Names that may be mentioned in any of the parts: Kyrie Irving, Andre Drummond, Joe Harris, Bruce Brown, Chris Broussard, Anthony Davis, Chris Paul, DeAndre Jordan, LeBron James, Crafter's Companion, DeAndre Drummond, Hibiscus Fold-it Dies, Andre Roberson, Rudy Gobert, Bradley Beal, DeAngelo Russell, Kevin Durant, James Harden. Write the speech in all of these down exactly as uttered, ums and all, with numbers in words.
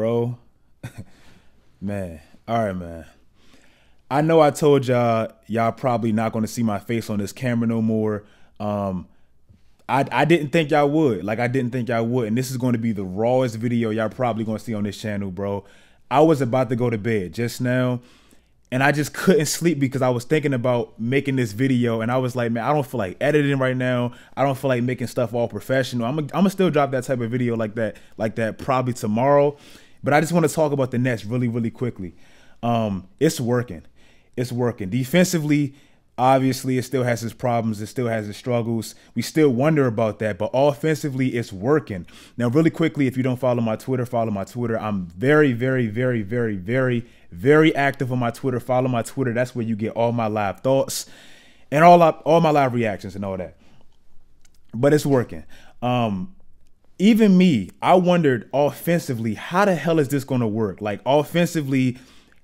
bro. Man. All right, man. I know I told y'all, y'all probably not going to see my face on this camera no more. Um, I, I didn't think y'all would. Like, I didn't think y'all would. And this is going to be the rawest video y'all probably going to see on this channel, bro. I was about to go to bed just now, and I just couldn't sleep because I was thinking about making this video, and I was like, man, I don't feel like editing right now. I don't feel like making stuff all professional. I'm going to still drop that type of video like that, like that probably tomorrow. But I just want to talk about the Nets really, really quickly. Um, it's working. It's working. Defensively, obviously, it still has its problems. It still has its struggles. We still wonder about that. But offensively, it's working. Now, really quickly, if you don't follow my Twitter, follow my Twitter. I'm very, very, very, very, very, very active on my Twitter. Follow my Twitter. That's where you get all my live thoughts and all, all my live reactions and all that. But it's working. Um, even me, I wondered offensively, how the hell is this going to work? Like, offensively,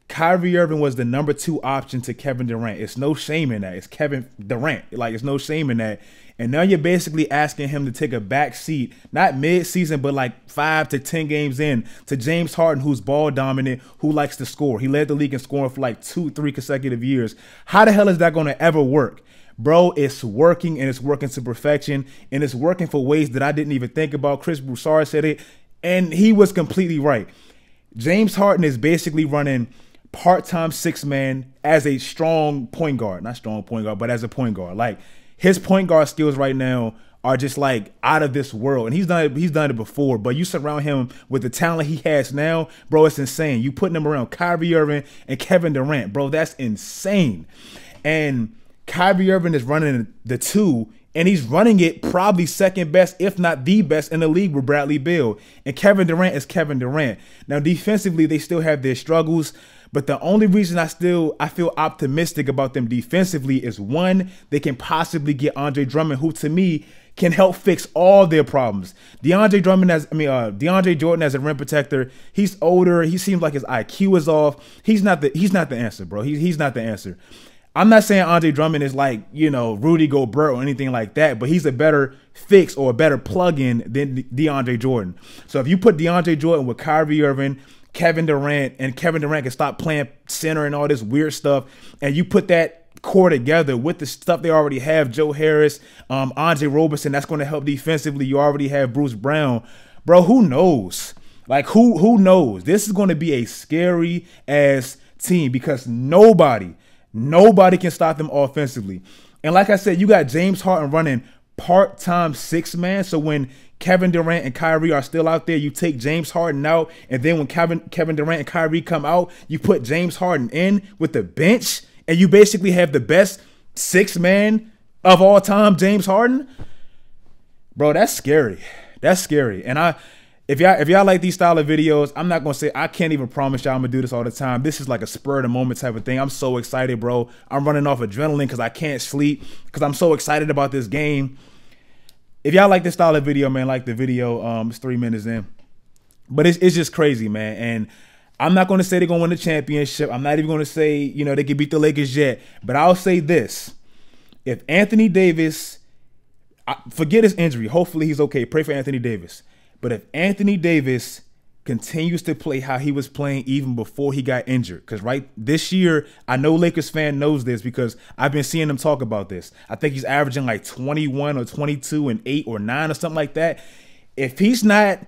Kyrie Irving was the number two option to Kevin Durant. It's no shame in that. It's Kevin Durant. Like, it's no shame in that. And now you're basically asking him to take a back seat, not mid-season, but like five to ten games in, to James Harden, who's ball dominant, who likes to score. He led the league in scoring for like two, three consecutive years. How the hell is that going to ever work? Bro, it's working, and it's working to perfection, and it's working for ways that I didn't even think about. Chris Broussard said it, and he was completely right. James Harden is basically running part-time six-man as a strong point guard. Not strong point guard, but as a point guard. Like, his point guard skills right now are just, like, out of this world. And he's done it, he's done it before. But you surround him with the talent he has now, bro, it's insane. You putting him around Kyrie Irving and Kevin Durant. Bro, that's insane. And Kyrie Irving is running the two, and he's running it probably second best, if not the best, in the league with Bradley Beal. And Kevin Durant is Kevin Durant. Now, defensively, they still have their struggles. But the only reason I still I feel optimistic about them defensively is, one, they can possibly get Andre Drummond, who to me can help fix all their problems. DeAndre Drummond, as I mean, uh, DeAndre Jordan as a rim protector. He's older. He seems like his I Q is off. He's not the he's not the answer, bro. He, he's not the answer. I'm not saying Andre Drummond is like, you know, Rudy Gobert or anything like that, but he's a better fix or a better plug-in than DeAndre Jordan. So if you put DeAndre Jordan with Kyrie Irving, Kevin Durant, and Kevin Durant can stop playing center and all this weird stuff, and you put that core together with the stuff they already have, Joe Harris, um, Andre Roberson, that's going to help defensively. You already have Bruce Brown. Bro, who knows? Like, who, who knows? This is going to be a scary-ass team because nobody – Nobody can stop them offensively. And like I said, you got James Harden running part-time six-man. So when Kevin Durant and Kyrie are still out there, you take James Harden out. And then when Kevin, Kevin Durant and Kyrie come out, you put James Harden in with the bench. And you basically have the best six-man of all time, James Harden. Bro, that's scary. That's scary. And I... If y'all if y'all like these style of videos, I'm not gonna say I can't even promise y'all I'm gonna do this all the time. This is like a spur of the moment type of thing. I'm so excited, bro. I'm running off adrenaline because I can't sleep because I'm so excited about this game. If y'all like this style of video, man, like the video. Um, it's three minutes in, but it's it's just crazy, man. And I'm not gonna say they're gonna win the championship. I'm not even gonna say you know they could beat the Lakers yet. But I'll say this: if Anthony Davis, I, forget his injury, hopefully he's okay. Pray for Anthony Davis. But if Anthony Davis continues to play how he was playing even before he got injured, because right this year, I know Lakers fan knows this because I've been seeing them talk about this. I think he's averaging like twenty-one or twenty-two and eight or nine or something like that. If he's not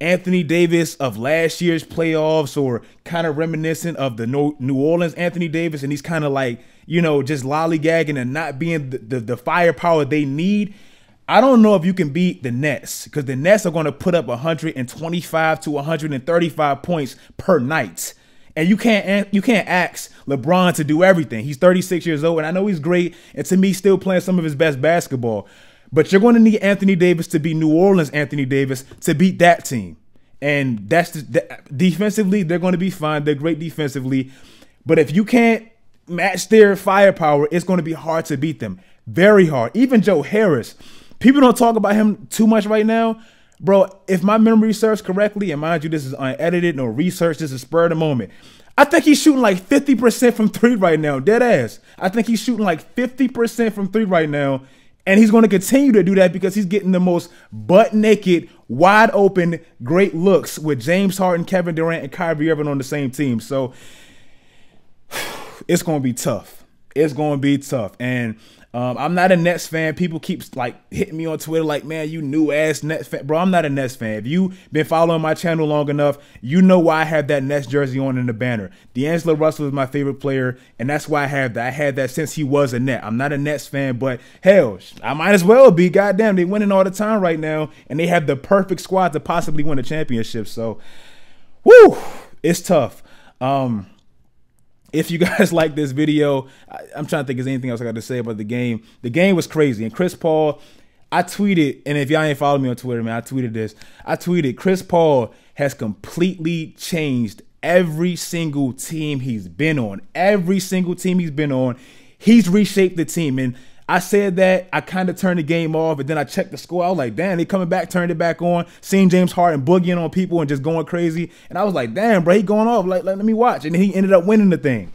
Anthony Davis of last year's playoffs or kind of reminiscent of the New Orleans Anthony Davis, and he's kind of like, you know, just lollygagging and not being the, the, the firepower they need, I don't know if you can beat the Nets because the Nets are going to put up one twenty-five to one thirty-five points per night. And you can't you can't ask LeBron to do everything. He's thirty-six years old, and I know he's great, and to me, still playing some of his best basketball. But you're going to need Anthony Davis to be New Orleans Anthony Davis to beat that team. And that's the, the, defensively, they're going to be fine. They're great defensively. But if you can't match their firepower, it's going to be hard to beat them. Very hard. Even Joe Harris. People don't talk about him too much right now. Bro, if my memory serves correctly, and mind you, this is unedited, no research, this is spur of the moment. I think he's shooting like fifty percent from three right now, dead ass. I think he's shooting like fifty percent from three right now, And he's going to continue to do that because he's getting the most butt-naked, wide-open, great looks with James Harden, Kevin Durant, and Kyrie Irving on the same team. So it's going to be tough. It's going to be tough. And um, I'm not a Nets fan. People keep like hitting me on Twitter like, man, you new-ass Nets fan. Bro, I'm not a Nets fan. If you've been following my channel long enough, you know why I have that Nets jersey on in the banner. DeAngelo Russell is my favorite player, and that's why I have that. I had that since he was a Net. I'm not a Nets fan, but hell, I might as well be. Goddamn, they're winning all the time right now, and they have the perfect squad to possibly win a championship. So, whoo, it's tough. Um... If you guys like this video, I, I'm trying to think if there's anything else I got to say about the game. The game was crazy. And Chris Paul, I tweeted, and if y'all ain't follow me on Twitter, man, I tweeted this. I tweeted, Chris Paul has completely changed every single team he's been on. Every single team he's been on, he's reshaped the team. And I said that, I kind of turned the game off, and then I checked the score. I was like, damn, they coming back, turned it back on, seeing James Harden boogieing on people and just going crazy. And I was like, damn, bro, he going off. Like, let me watch. And he ended up winning the thing.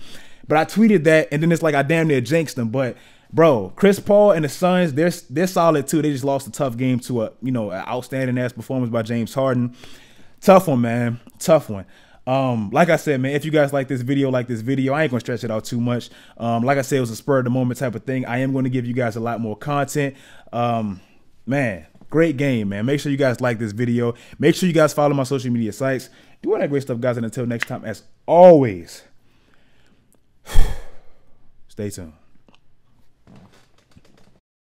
But I tweeted that, and then it's like I damn near jinxed him. But, bro, Chris Paul and the Suns, they're, they're solid, too. They just lost a tough game to a, you know, an outstanding-ass performance by James Harden. Tough one, man. Tough one. Um, like I said, man, if you guys like this video, like this video, I ain't gonna stretch it out too much. Um, like I said, it was a spur of the moment type of thing. I am going to give you guys a lot more content. Um, man, great game, man. Make sure you guys like this video. Make sure you guys follow my social media sites. Do all that great stuff, guys. And until next time, as always, stay tuned.